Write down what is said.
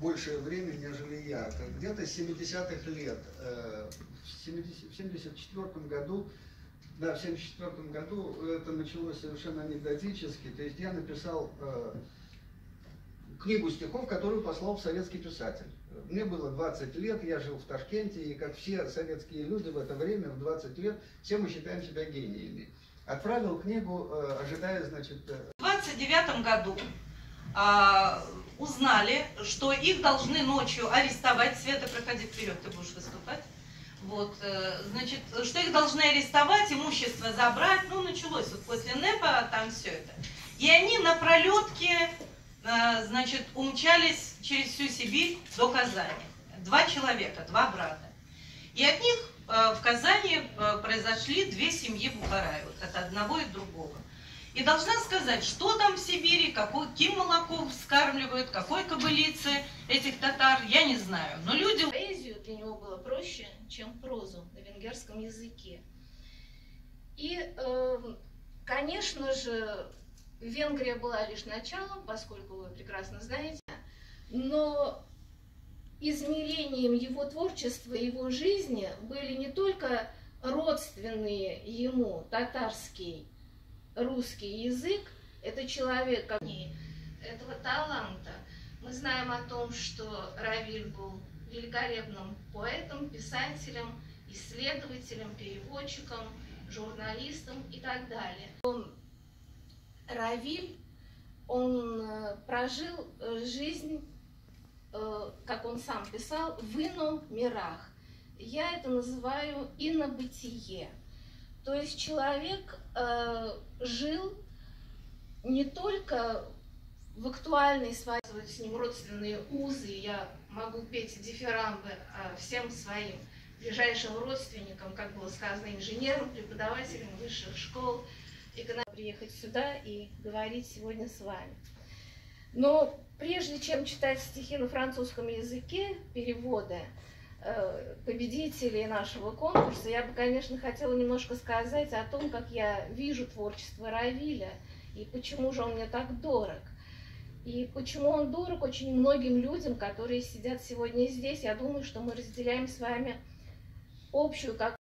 большее время, нежели я. Где-то с 70-х лет, в 74 году это началось совершенно анекдотически. То есть я написал книгу стихов, которую послал советский писатель. Мне было 20 лет, я жил в Ташкенте, и как все советские люди в это время, в 20 лет, все мы считаем себя гениями. Отправил книгу, ожидая, значит... В 29 году узнали, что их должны ночью арестовать. Света, проходи вперед, ты будешь выступать. Вот, значит, что их должны арестовать, имущество забрать. Ну, началось вот после НЭПа, там все это. И они на пролетке, значит, умчались через всю Сибирь до Казани. Два человека, два брата. И от них в Казани произошли две семьи Бухараевых, от одного и другого. И должна сказать, что там в Сибири, каким молоком вскармливают, какой кобылицы этих татар, я не знаю. Но люди... Поэзию для него было проще, чем прозу на венгерском языке. И, конечно же, Венгрия была лишь началом, поскольку вы прекрасно знаете, но измерением его творчества, его жизни были не только родственные ему татарский, русский язык, это человек этого таланта. Мы знаем о том, что Равиль был великолепным поэтом, писателем, исследователем, переводчиком, журналистом и так далее. Равиль, он прожил жизнь, как он сам писал, в ином мирах. Я это называю инобытие. То есть человек жил не только в актуальной своей... С ним родственные узы, я могу петь дифирамбы всем своим ближайшим родственникам, как было сказано, инженерам, преподавателям высших школ, экономистам, приехать сюда и говорить сегодня с вами. Но прежде чем читать стихи на французском языке, переводы победителей нашего конкурса, я бы, конечно, хотела немножко сказать о том, как я вижу творчество Равиля, и почему же он мне так дорог. И почему он дорог очень многим людям, которые сидят сегодня здесь. Я думаю, что мы разделяем с вами общую, как